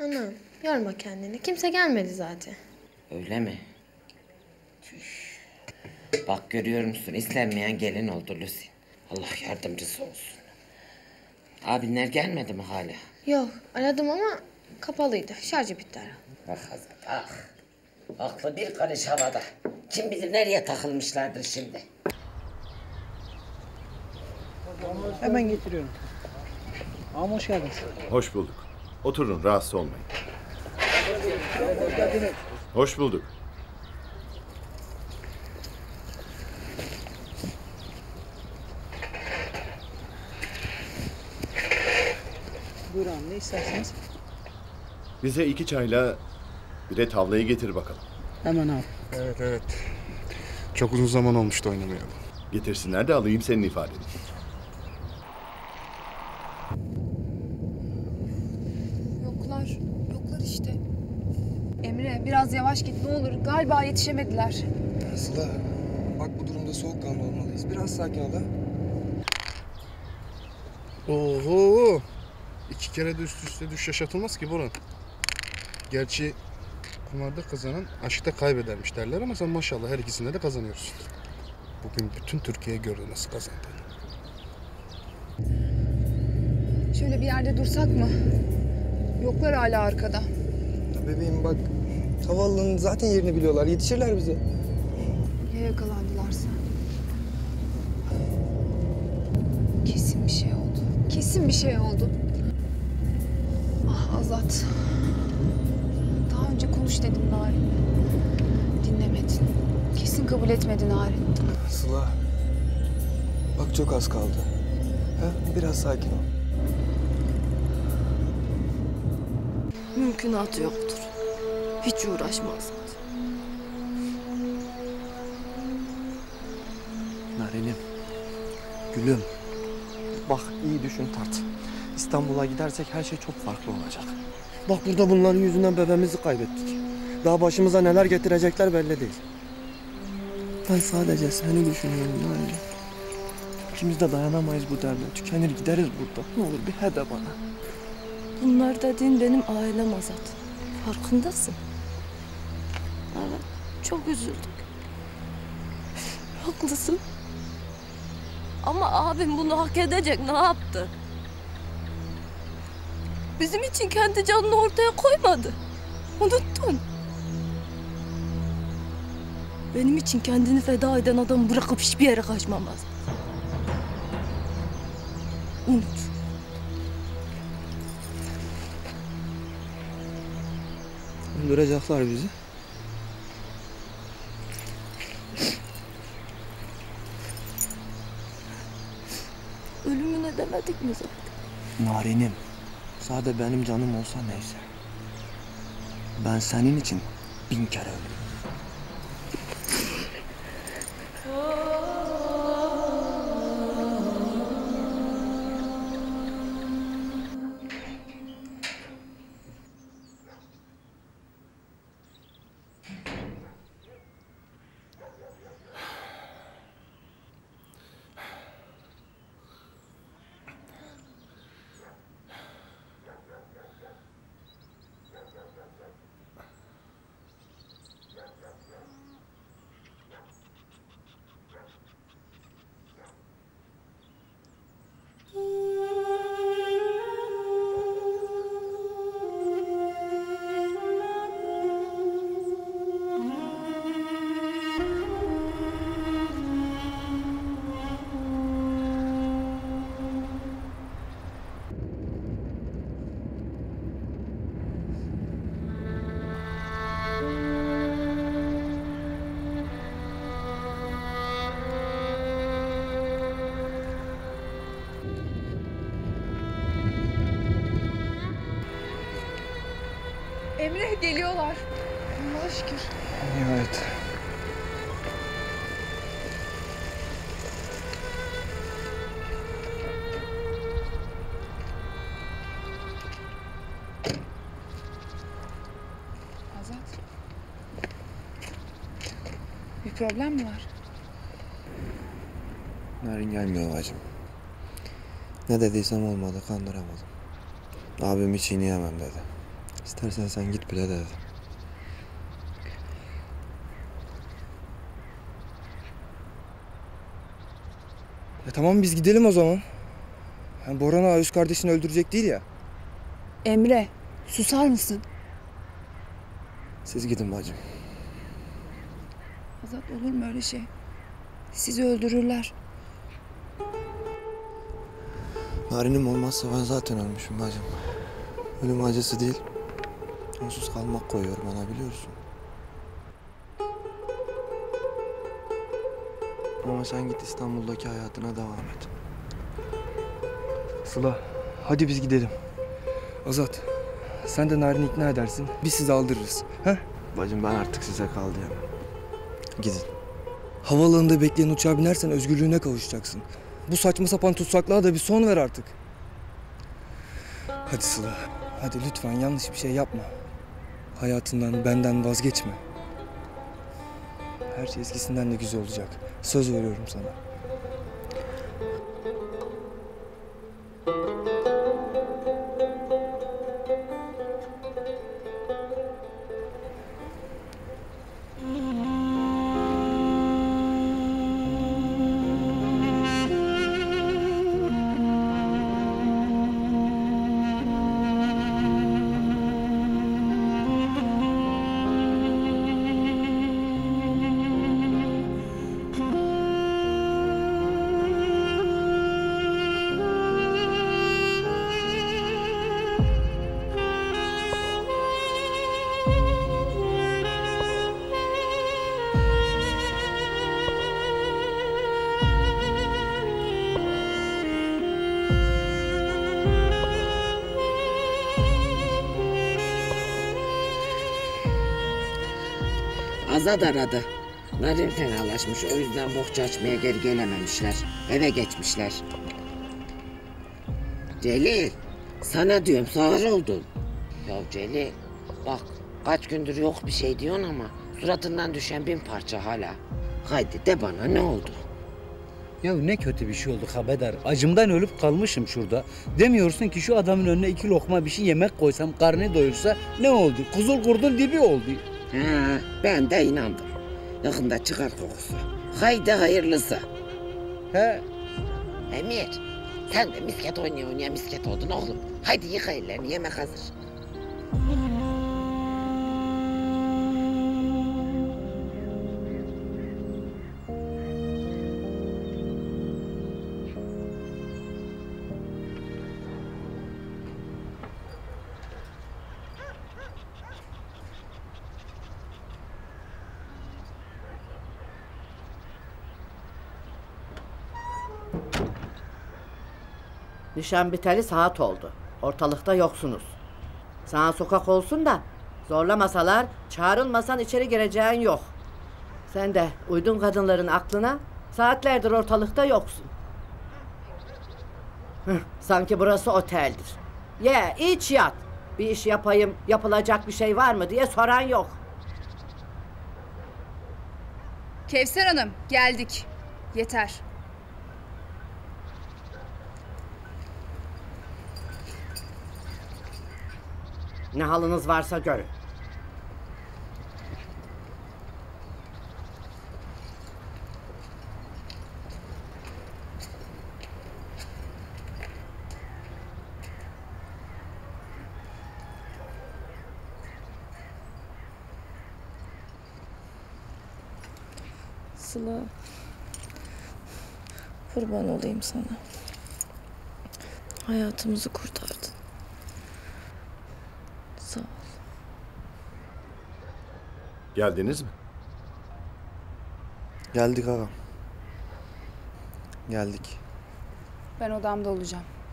Anam, yorma kendini. Kimse gelmedi zaten. Öyle mi? Tüş. Bak görüyor musun? İstenmeyen gelin oldu Lucy. Allah yardımcısı olsun. Abinler gelmedi mi hala? Yok, aradım ama kapalıydı. Şarjı bitti ara. Bak Azat, ah. Aklı bir karış havada. Kim bilir nereye takılmışlardır şimdi. Hemen getiriyorum. Ağam hoş geldiniz. Hoş bulduk. Oturun, rahatsız olmayın. Hoş bulduk. Buyur ağam, ne istersiniz? Bize 2 çayla bir de tavlayı getir bakalım. Hemen ağam. Evet, evet. Çok uzun zaman olmuştu oynamayalım. Getirsinler de alayım senin ifadeni. Biraz yavaş git ne olur. Galiba yetişemediler. Sıla, bak bu durumda soğukkanlı olmalıyız. Biraz sakin ol ha. Oho! 2 kere de üst üste düş yaşatılmaz ki Boran. Gerçi kumarda kazanan aşkta kaybedermiş derler ama sen maşallah her ikisinde de kazanıyorsun. Bugün bütün Türkiye gördü nasıl kazandığını. Şöyle bir yerde dursak mı? Yoklar hala arkada. Ya bebeğim bak. Havaalanının zaten yerini biliyorlar. Yetişirler bize. Ya yakalandılarsa? Kesin bir şey oldu. Kesin bir şey oldu. Ah Azat. Daha önce konuş dedim Narin'le. Dinlemedin. Kesin kabul etmedin Narin. Sıla. Bak çok az kaldı. Ha? Biraz sakin ol. Mümkünatı yoktur. Hiç uğraşmaz. Narenim, gülüm. Bak iyi düşün tart. İstanbul'a gidersek her şey çok farklı olacak. Bak burada bunların yüzünden bebeğimizi kaybettik. Daha başımıza neler getirecekler belli değil. Ben sadece seni düşünüyorum Narenim. İkimiz de dayanamayız bu derde. Tükenir gideriz burada. Ne olur bir hede bana. Bunlar dediğin benim ailem Azat. Farkındasın. Evet, çok üzüldük. Haklısın. Ama abim bunu hak edecek, ne yaptı? Bizim için kendi canını ortaya koymadı. Unuttun. Benim için kendini feda eden adamı bırakıp hiçbir yere kaçmam lazım. Unut. Öldürecekler bizi. Ölümüne demedik mi zaten? Narinim, sadece benim canım olsa neyse. Ben senin için 1000 kere öldüm. Emre geliyorlar. Allah'a şükür. Evet. Azat. Bir problem mi var? Narin gelmiyor bacım. Ne dediysem olmadı, kandıramadım. Abimi çiğneyemem dedi. İstersen sen git bile de. Tamam biz gidelim o zaman. Yani Boran ağa öz kardeşini öldürecek değil ya. Emre, susar mısın? Siz gidin bacım. Azat, olur mu öyle şey? Sizi öldürürler. Narin'im olmazsa ben zaten ölmüşüm bacım. Ölüm acısı değil, onsuz kalmak koyuyor bana, biliyorsun. Ama sen git İstanbul'daki hayatına devam et. Sıla, hadi biz gidelim. Azat, sen de Narin'i ikna edersin, biz sizi aldırırız. Ha? Bacım ben artık size kaldı ya. Gidin. Havaalanında bekleyen uçağa binersen özgürlüğüne kavuşacaksın. Bu saçma sapan tutsaklığa da bir son ver artık. Hadi Sıla, hadi lütfen yanlış bir şey yapma. Hayatından, benden vazgeçme. Her şey eskisinden de güzel olacak. Söz veriyorum sana. Azat aradı. Narin fenalaşmış. O yüzden bohça açmaya geri gelememişler. Eve geçmişler. Celil, sana diyorum sağır oldun. Ya Celil, bak kaç gündür yok bir şey diyorsun ama suratından düşen bin parça hala. Haydi de bana ne oldu? Ya ne kötü bir şey oldu haberdar. Acımdan ölüp kalmışım şurada. Demiyorsun ki şu adamın önüne iki lokma bir şey yemek koysam karnı doyursa ne oldu? Kuzul kurdun dibi oldu. Ha, ben de inandım. Yakında çıkar kokusu. Haydi hayırlısı. He. Emir, sen de misket oynaya oynaya misket oldun oğlum. Haydi yıka ellerini, yemek hazır. Nişan biteli saat oldu. Ortalıkta yoksunuz. Sana sokak olsun da zorlamasalar, çağrılmasan içeri gireceğin yok. Sen de uydun kadınların aklına, saatlerdir ortalıkta yoksun. Hıh, sanki burası oteldir. Ye, iç, yat. Bir iş yapayım, yapılacak bir şey var mı diye soran yok. Kevser Hanım, geldik. Yeter. Ne halınız varsa görün. Sıla, kurban olayım sana. Hayatımızı kurtardın. Geldiniz mi? Geldik ağam. Geldik. Ben odamda olacağım.